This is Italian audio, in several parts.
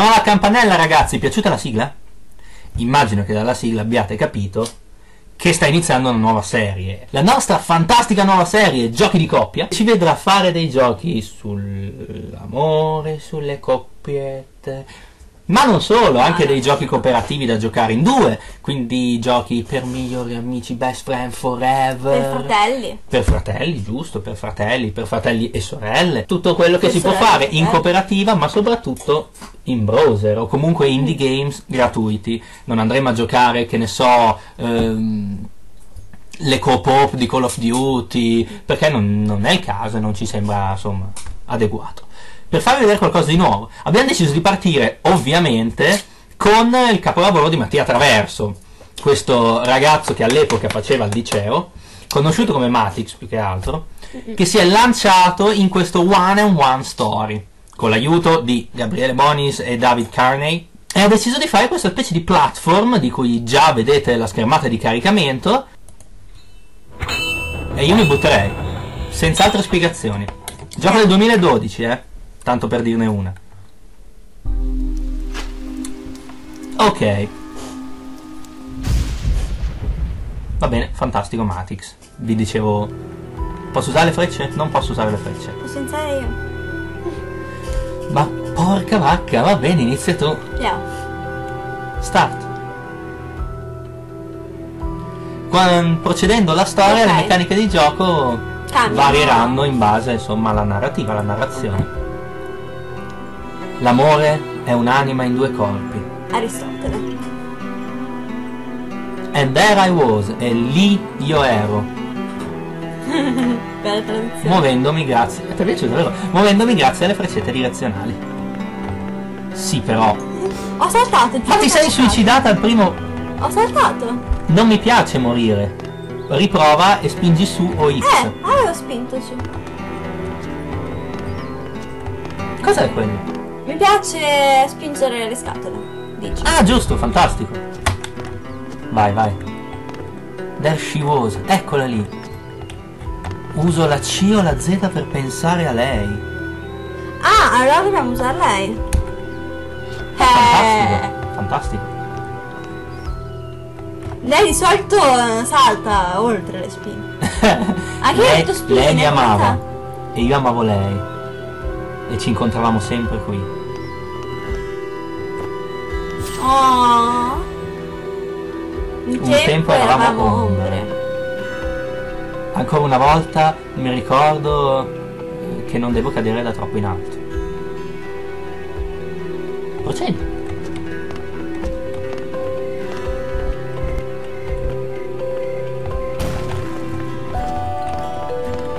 Suona la campanella, ragazzi. Piaciuta la sigla? Immagino che dalla sigla abbiate capito che sta iniziando una nuova serie, la nostra fantastica nuova serie Giochi di coppia. Ci vedrà fare dei giochi sull'amore, sulle coppiette, ma non solo, anche dei giochi cooperativi da giocare in due, quindi giochi per migliori amici, best friend forever, per fratelli, giusto, per fratelli e sorelle, tutto quello che si può fare in cooperativa, ma soprattutto in browser o comunque indie games gratuiti. Non andremo a giocare, che ne so, le co-op di Call of Duty, perché non è il caso e non ci sembra, insomma, adeguato. Per farvi vedere qualcosa di nuovo, abbiamo deciso di partire ovviamente con il capolavoro di Mattia Traverso, questo ragazzo che all'epoca faceva il liceo, conosciuto come MaTX più che altro, che si è lanciato in questo One and One Story, con l'aiuto di Gabriele Bonis e David Carney, e ha deciso di fare questa specie di platform, di cui già vedete la schermata di caricamento, e io mi butterei, senza altre spiegazioni. Gioco del 2012, tanto per dirne una. Ok, va bene, fantastico. MaTX, vi dicevo, posso usare le frecce? Non posso usare le frecce, posso iniziare io, ma porca vacca. Va bene, inizia tu. Start. Procedendo la storia, le meccaniche di gioco varieranno in base, insomma, alla narrativa, alla narrazione. L'amore è un'anima in due corpi. Aristotele. And there I was, e lì io ero. Bella traduzione. Muovendomi grazie. Ti è piaciuto, vero? Muovendomi grazie alle freccette direzionali. Sì, però. Ho saltato. Ma ti sei suicidata al primo. Ho saltato. Non mi piace morire. Riprova e spingi su o X. Avevo spinto su. Cos'è quello? Mi piace spingere le scatole, dici. Ah, giusto, fantastico. Vai, vai. There she was, eccola lì. Uso la C o la Z per pensare a lei. Ah, allora dobbiamo usare lei. Fantastico, fantastico. Lei di solito salta oltre le spine. Anche lei, lei mi amava e io amavo lei. E ci incontravamo sempre qui. Oh, un tempo eravamo ombre. Ancora una volta mi ricordo che non devo cadere da troppo in alto. Procedi.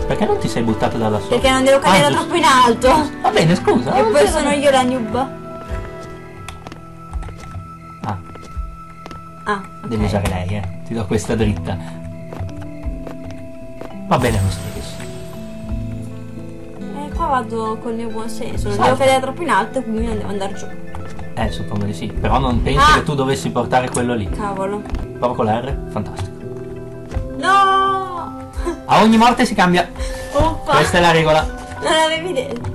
Perché non ti sei buttata dalla sopra? Perché non devo cadere troppo in alto. Va bene, scusa. E poi sono io la noob. Devi usare lei, ti do questa dritta. Va bene lo stesso. E qua vado con il buon senso. Non devo cadere troppo in alto, quindi non devo andare giù. Suppongo di sì. Però non penso che tu dovessi portare quello lì. Cavolo. Prova con la R, fantastico. No! A ogni morte si cambia. Oppa. Questa è la regola. Non l'avevi detto.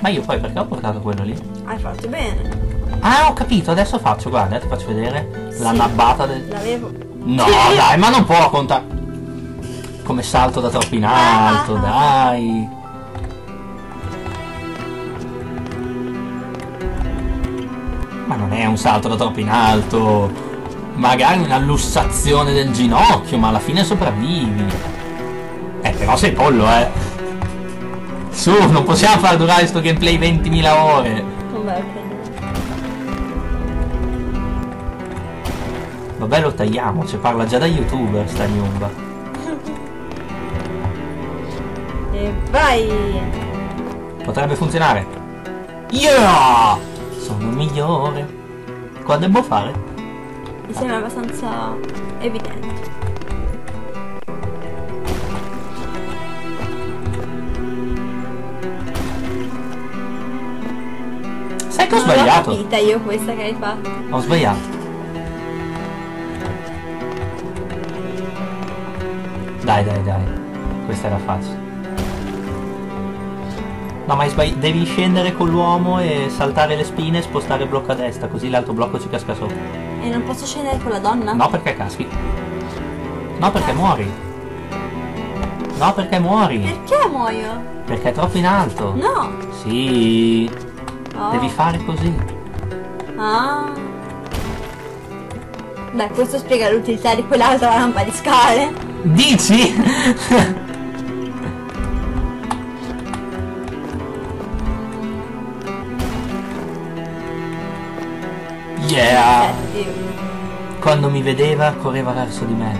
Ma io poi perché ho portato quello lì? Hai fatto bene. Ah, ho capito, adesso faccio, guarda, ti faccio vedere la nabbata del... L'avevo. No, dai, ma non può contare. Come salto da troppo in alto, dai. Ma non è un salto da troppo in alto. Magari una lussazione del ginocchio, ma alla fine sopravvivi. Però sei pollo, Su, non possiamo far durare sto gameplay 20.000 ore. Vabbè, lo tagliamo, ci parla già da youtuber sta gnomba. E vai! Potrebbe funzionare. Yeah! Sono migliore. Cosa devo fare? Mi sembra abbastanza evidente. Sai che ho sbagliato? L'ho capita io questa che hai fatto. Ho sbagliato. Dai, dai, dai. Questa era facile. Ma mai sbagli... Devi scendere con l'uomo e saltare le spine e spostare il blocco a destra, così l'altro blocco ci casca sopra. E non posso scendere con la donna? No, perché caschi. No, perché muori. No, perché muori. Perché muoio? Perché è troppo in alto. No. Sì. Oh. Devi fare così. Ah. Beh, questo spiega l'utilità di quell'altra lampa di scale. Dici? Yeah! Quando mi vedeva correva verso di me.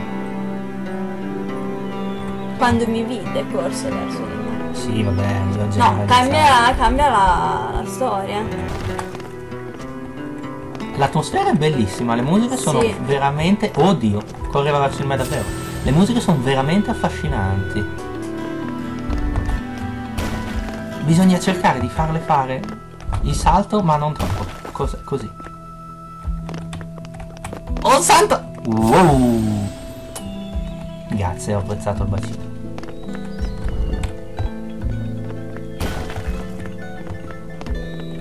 Quando mi vide corse verso di me. Sì, vabbè, no, cambia la storia. L'atmosfera è bellissima, le musiche sono veramente... Oddio, correva verso di me davvero. Le musiche sono veramente affascinanti. Bisogna cercare di farle fare il salto, ma non troppo. Così. Oh santo! Wow! Grazie, ho apprezzato il bacino.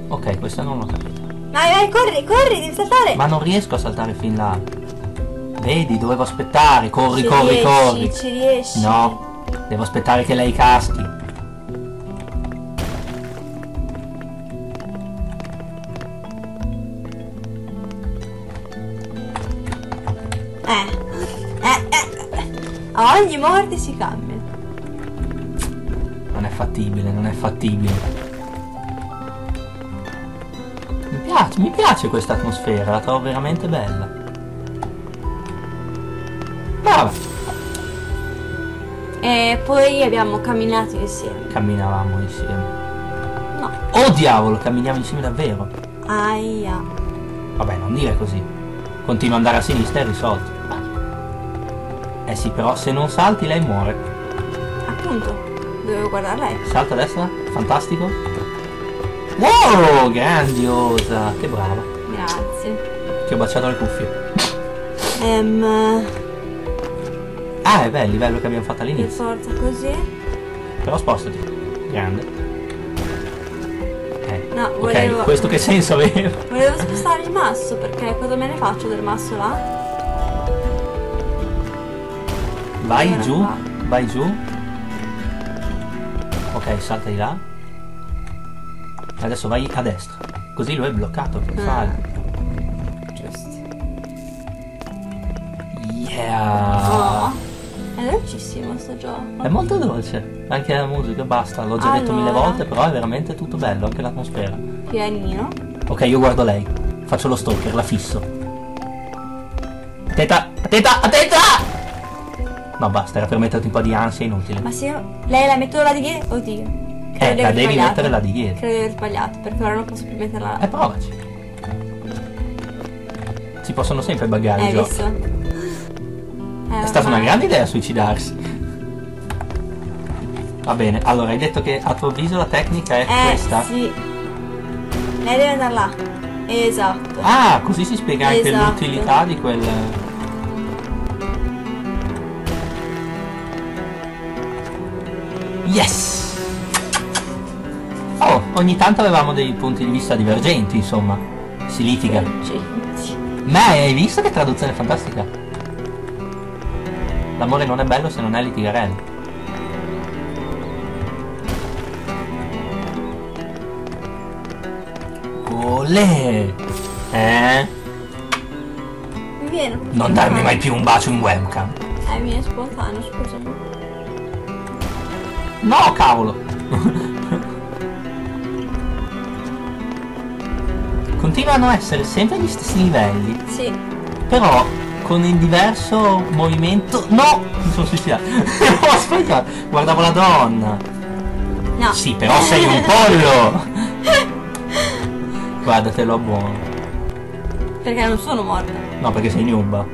Ok, questa non l'ho capita. Vai, corri, corri, devi saltare! Ma non riesco a saltare fin là. Vedi, dovevo aspettare, corri, corri, corri! Ci riesci? No, devo aspettare che lei caschi. A ogni morte si cambia. Non è fattibile, non è fattibile. Mi piace questa atmosfera, la trovo veramente bella. Brava. E poi abbiamo camminato insieme. Camminavamo insieme. No. Oh diavolo, camminiamo insieme davvero. Aia. Vabbè, non dire così. Continua ad andare a sinistra e risolto. Eh sì, però se non salti lei muore. Appunto, dovevo guardare lei. Salta a destra, fantastico. Wow, grandiosa, che brava. Grazie. Ti ho baciato le cuffie. Ah, è bello il livello che abbiamo fatto all'inizio. Forza, così. Però spostati. Grande. No, ok, volevo... questo che senso aveva? Volevo spostare il masso, perché cosa me ne faccio del masso là? Vai giù, vai giù. Ok, salta di là. Adesso vai a destra. Così lo è bloccato, che fai? Giusto. Yeah. Oh, è dolcissimo sto gioco. È molto dolce. Anche la musica, basta. L'ho già detto mille volte, però è veramente tutto bello, anche l'atmosfera. Pianino. Ok, io guardo lei. Faccio lo stalker, la fisso. Attenta, attenta, attenta! No, basta, era per metterti un po' di ansia, inutile. Ma se lei la metto là di dietro? Oddio. La devi mettere là di dietro. Credo di aver sbagliato, perché ora non posso più metterla là. Provaci. Si possono sempre buggare i giochi. È stata una grande idea suicidarsi. Va bene, allora hai detto che a tuo avviso la tecnica è questa? Sì. Lei deve andare là. Esatto. Ah, così si spiega anche l'utilità di quel... Yes! Oh, ogni tanto avevamo dei punti di vista divergenti, insomma. Si litiga. Ma hai visto che traduzione fantastica? L'amore non è bello se non è litigarello. Olè! Non darmi mai più un bacio in webcam. Mi è spontaneo, scusami. No, cavolo! Continuano a essere sempre gli stessi livelli. Sì. Però con il diverso movimento... No! Mi sono suicidato. Ho sbagliato. Guardavo la donna. No. Sì, però sei un pollo! Guardatelo a buono. Perché non sono morta. No, perché sei nuba.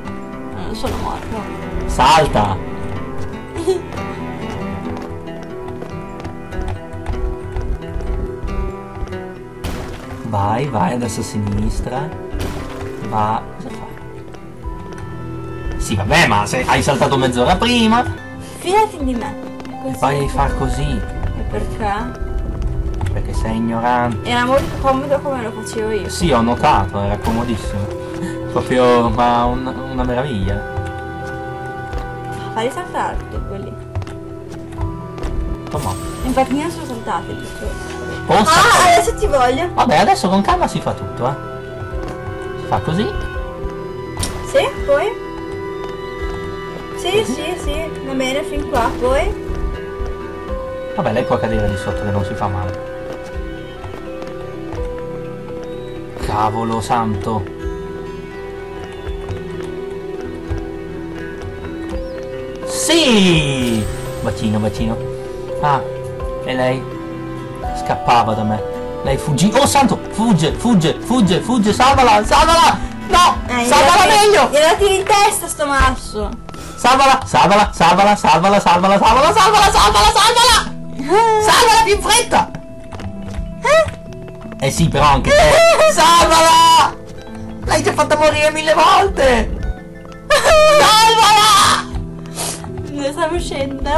Non sono morta. Salta! Vai, vai, adesso a sinistra. Va... Cosa fai? Sì, vabbè, ma se hai saltato mezz'ora prima... Fidati di me. Vai a far così. E perché? sei ignorante. Era molto comodo come lo facevo io. Sì, ho notato, era comodissimo. Proprio, ma una meraviglia. Fai saltare tutti quelli. Come? Infatti non sono saltate lì. Ah, saltare. Adesso ti voglio. Vabbè, adesso con calma si fa tutto, eh. Si fa così. Sì, poi. Sì, sì, sì, va bene, fin qua, poi. Vabbè, lei può cadere lì sotto che non si fa male. Cavolo santo. Sì! Bacino, bacino. Ah, e lei scappava da me. Lei fuggì. Oh santo! Fugge, fugge, fugge, fugge, salvala, salvala! No! Salvala meglio! Gliela tiri in testa sto masso! Salvala, salvala, salvala, salvala, salvala, salvala, salvala, salvala, salvala! Salvala più in fretta! Eh sì, però anche te. Salvala! L'hai già fatta morire 1000 volte! Salvala! Ne sta uscendo!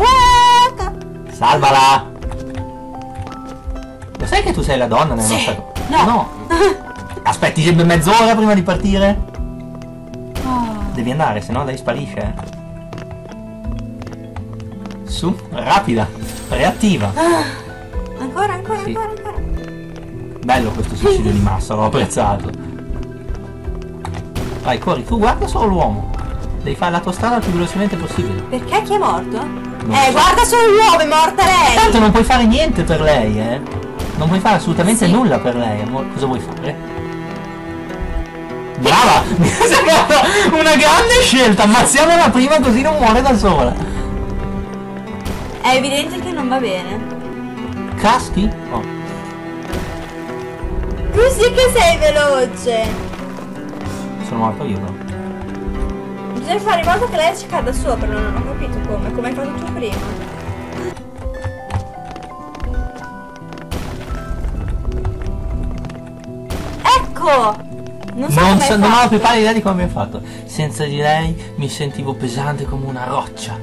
Salvala! Lo sai che tu sei la donna nella nostra... No! No! Aspetti sempre mezz'ora prima di partire? Oh. Devi andare, sennò lei sparisce. Su, rapida, reattiva. Ancora, ancora, sì. Ancora, ancora. Bello questo suicidio di massa, l'ho apprezzato. Vai, corri, tu guarda solo l'uomo. Devi fare la tua strada il più velocemente possibile. Perché chi è morto? Non so. Guarda solo l'uomo, è morta lei! Tanto non puoi fare niente per lei, Non puoi fare assolutamente nulla per lei, amore. Cosa vuoi fare? Brava! Mi è sembrata una grande scelta! Ammazziamola prima così non muore da sola! È evidente che non va bene. Caschi? Oh. Tu sì che sei veloce! Sono morto io, no? Bisogna fare in modo che lei ci cada sopra, non ho capito come. Come hai fatto tu prima? Non ho più pallida idea di come abbiamo fatto. Senza di lei mi sentivo pesante come una roccia.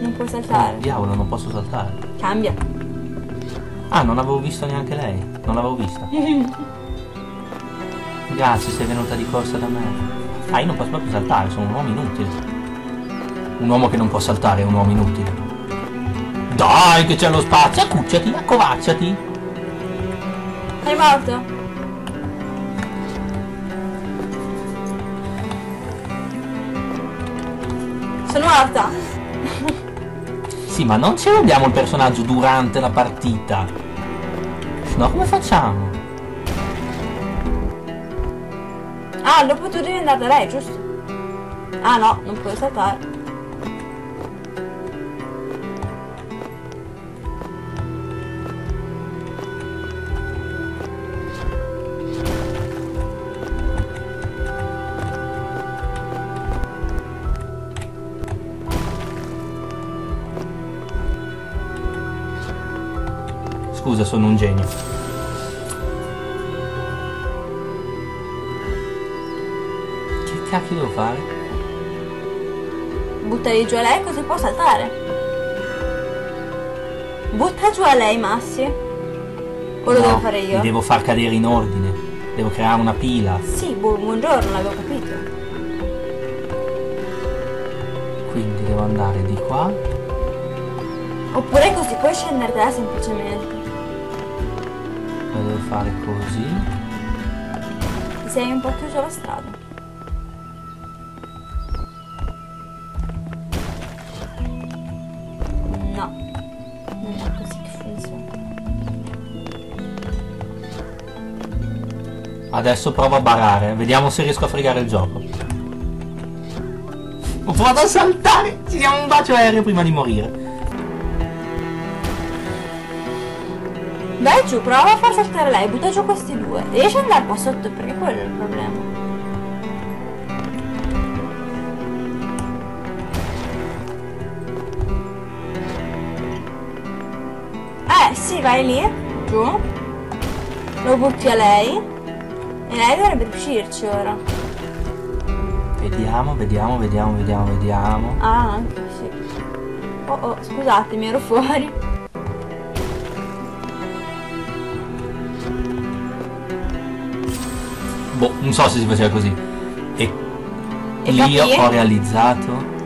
Non puoi saltare. Diavolo, non posso saltare. Cambia. Ah, non avevo visto neanche lei. Non l'avevo vista. Grazie, sei venuta di corsa da me. Ah, io non posso proprio saltare, sono un uomo inutile. Un uomo che non può saltare è un uomo inutile. Dai, che c'è lo spazio. Accucciati, accovacciati. Sei morto? Sono morta! Sì, ma non ce l'abbiamo il personaggio durante la partita. No, come facciamo? Ah, dopo tu devi andare da lei, giusto? Ah no, non puoi saltare. Scusa, sono un genio. Che cacchio devo fare? Buttali giù a lei così può saltare. Butta giù a lei, Massi. O lo devo fare io? Li devo far cadere in ordine. Devo creare una pila. Sì, buongiorno, l'avevo capito. Quindi devo andare di qua. Oppure così puoi scendere da semplicemente. Devo fare così. Ti sei un po' chiuso la strada. No, non è così che funziona. Adesso provo a barare, vediamo se riesco a fregare il gioco. Ho provato a saltare. Ci diamo un bacio aereo prima di morire. Dai giù, prova a far saltare lei, butta giù questi due. Riesci ad andare qua sotto perché quello è il problema. Sì, vai lì, giù. Lo butti a lei. E lei dovrebbe riuscirci ora. Vediamo, vediamo, vediamo, vediamo, vediamo. Ah, anche sì. Oh, scusatemi, ero fuori. boh, non so se si faceva così. E lì ho realizzato.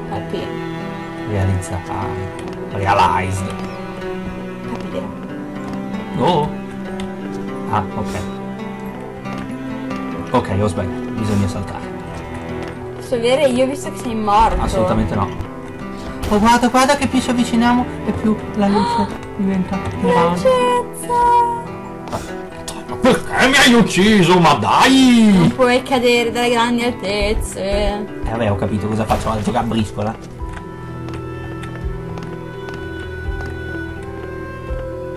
Realized. Capire. Oh. Ah, ok. Ok, ho sbagliato. Bisogna saltare. Posso vedere io visto che sei morto? Assolutamente no. Oh, guarda, guarda che più ci avviciniamo e più la luce diventa più grande. Ma perché mi hai ucciso? Ma dai! Non puoi cadere dalle grandi altezze. Vabbè, ho capito, cosa faccio? Vado a giocare a briscola.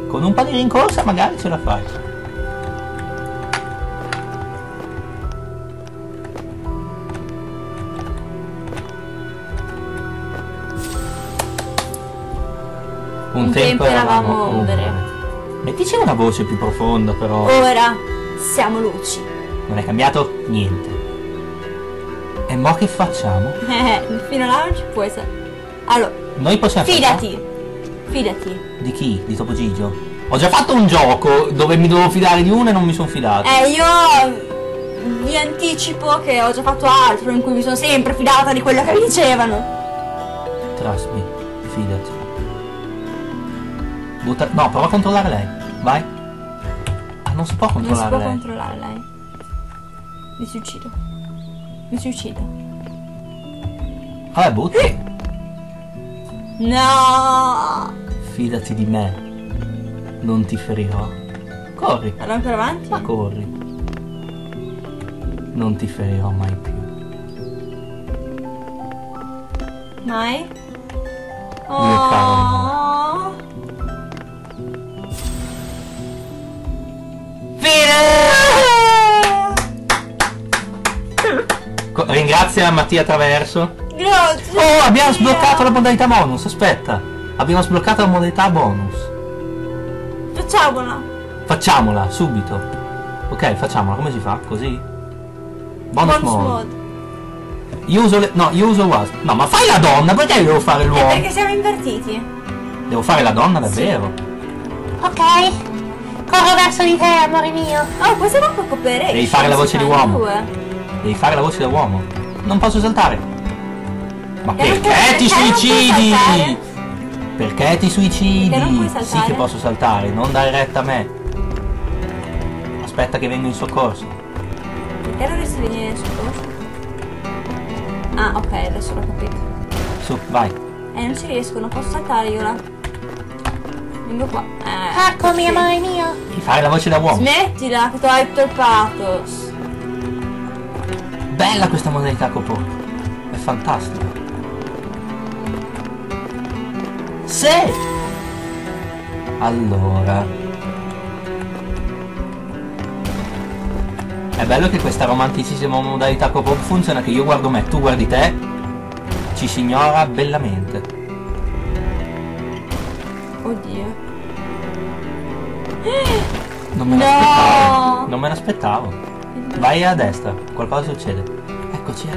Con un po' di rincorsa magari ce la fai. Un tempo eravamo ombre. Mettici una voce più profonda però. Ora siamo luci. Non è cambiato niente. E mo che facciamo? Fino a là non ci puoi Allora, noi possiamo... Fidati. Di chi? Di Topo Gigio? Ho già fatto un gioco dove mi dovevo fidare di uno e non mi sono fidato. Io vi anticipo che ho già fatto altro in cui mi sono sempre fidata di quello che mi dicevano. Trust me, fidati. Butta... No, prova a controllare lei. Vai. Ah, non si può controllare lei. Mi si uccido. Vabbè, butta. No! Fidati di me, non ti ferirò. Corri! Allora ancora avanti? Ma corri! Non ti ferirò mai più. Mai? Oh! Fine! Ringrazia Mattia Traverso. Grazie! Oh, abbiamo sbloccato la modalità bonus, aspetta! Abbiamo sbloccato la modalità bonus. Facciamola! Facciamola, subito! Ok, facciamola, come si fa? Così? Bonus mode. Io uso le... No, io uso was. No, ma fai la donna, perché io devo fare l'uomo? Perché siamo invertiti. Devo fare la donna davvero? Sì. Ok. Corro verso di te, amore mio. Oh, questo era poco per... Devi fare la voce di uomo. Devi fare la voce da uomo. Non posso saltare. Ma perché ti suicidi? Perché ti suicidi? Sì che posso saltare, non dare retta a me. Aspetta che vengo in soccorso. Perché dovresti venire in soccorso? Ah, ok, adesso l'ho capito. Su, vai. Non ci riesco, non posso saltare io là. Vengo qua. Eccomi, amore mio. Devi fare la voce da uomo. Smettila, che ti ho detto il pathos. Bella questa modalità, Copo. È fantastica. Sì! Allora... È bello che questa romanticissima modalità Copo funziona che io guardo me, tu guardi te, ci si ignora bellamente. Oddio. Non me l'aspettavo. No! Non me l'aspettavo. Vai a destra, qualcosa succede. Eccoci.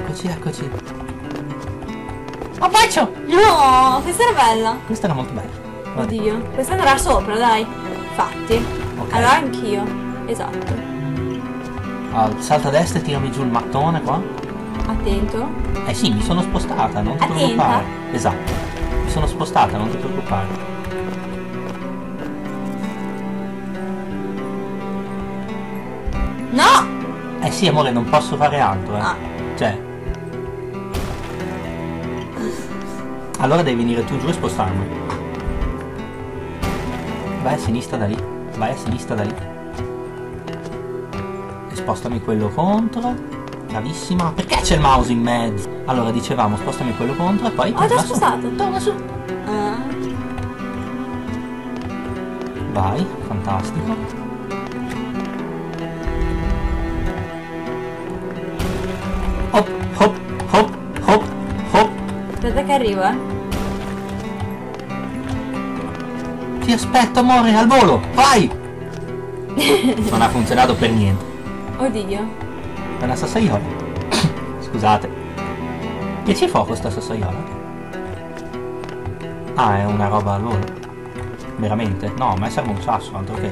Faccio! No, questa era bella. Questa era molto bella. Vabbè. Oddio, questa andrà sopra, dai. Infatti. Okay. Allora anch'io. Esatto. Salta a destra e tirami giù il mattone qua. Attento. Eh sì, mi sono spostata, non ti preoccupare. Esatto. Mi sono spostata, non ti preoccupare. No! Eh sì, amore, non posso fare altro, eh. Ah. Cioè. Allora devi venire tu giù e spostarmi. Vai a sinistra da lì. E spostami quello contro. Bravissima. Perché c'è il mouse in mezzo? Allora dicevamo spostami quello contro e poi... Ho già spostato. Torna su. Vai, fantastico. Hop. Aspetta che arriva. Ti aspetto, amore, al volo, vai! Non ha funzionato per niente. Oddio. È una sassaiola. Scusate. Che ci fa questa sassaiola? Ah, è una roba al volo. Veramente? No, a me serve un sasso, altro che...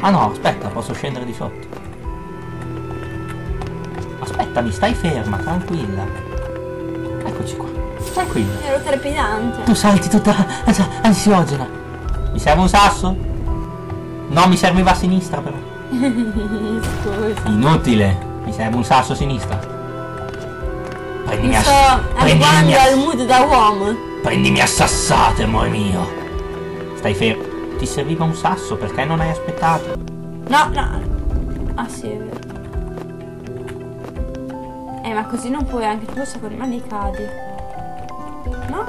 Ah no, aspetta, posso scendere di sotto. Aspettami, stai ferma, tranquilla. Eccoci qua. Tranquilla. Ero trepidante. Tu salti tutta ansiogena. Mi serve un sasso? No, mi serviva a sinistra però. Scusa. Inutile. Mi serve un sasso a sinistra. Prendimi a arrivando al mood da uomo. Prendimi a sassate, amore mio. Stai fermo. Ti serviva un sasso, perché non hai aspettato? No, no. Ah sì, è vero. Ma così non puoi, anche tu se con le mani cadi. No?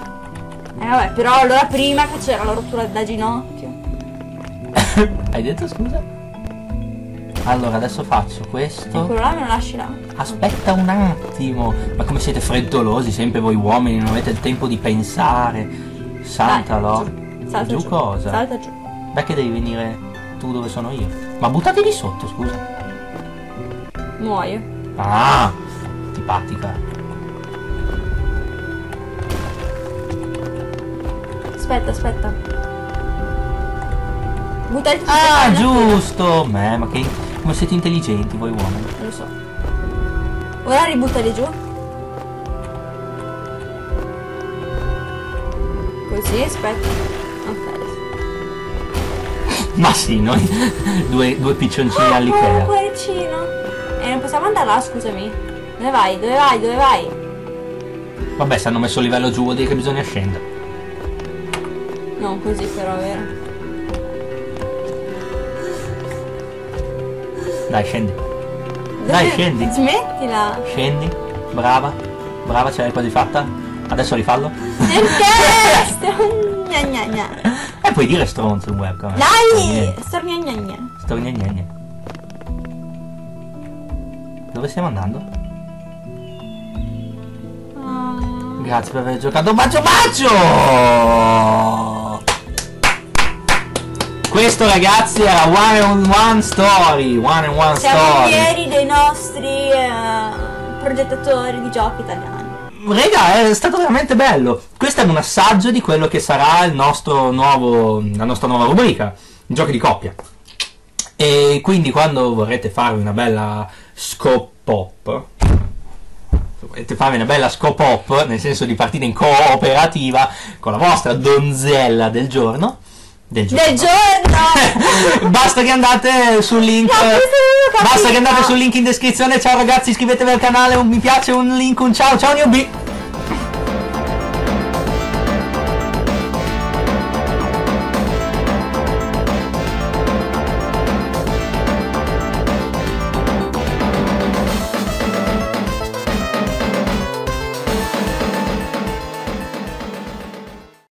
Vabbè, però allora prima che c'era la rottura da ginocchio. Hai detto scusa? Allora adesso faccio questo. E quello là me lo lasci là. Aspetta un attimo. Ma come siete freddolosi sempre voi uomini, non avete il tempo di pensare. Saltalo. Dai, salta giù. Cosa? Salta giù. Beh, che devi venire tu dove sono io. Ma buttati lì sotto, scusa. Muoio. Ah! Antipatica. Aspetta, aspetta. Buttate. Ah, giusto! Ma che... come siete intelligenti voi uomini. Lo so. Ora ributtali giù. Così, aspetta. Ok. Ma sì, noi due piccioncini all'Ikea. E non possiamo andare là, scusami. Dove vai? Dove vai? Dove vai? Vabbè, se hanno messo il livello giù vuol dire che bisogna scendere. Non così però, vero? Dai, scendi. Dai, scendi. Smettila. Scendi. Brava. Brava, ce l'hai quasi fatta. Adesso rifallo. Gna gna gna. E puoi dire stronzo in webcam. Dai! Storgna gna gna. Storgna gna gna. Dove stiamo andando? Grazie per aver giocato. Bacio bacio! Questo ragazzi era One and One Story. One and One Story. Siamo fieri dei nostri progettatori di giochi italiani. Raga, è stato veramente bello. Questo è un assaggio di quello che sarà il nostro nuovo, la nostra nuova rubrica, giochi di coppia. E quindi quando vorrete farvi una bella scop-pop, volete fare una bella scop-op, nel senso di partire in cooperativa con la vostra donzella del giorno. Basta che andate sul link. Basta che andate sul link in descrizione. Ciao ragazzi, iscrivetevi al canale, un mi piace, un link, un ciao, ciao newbie.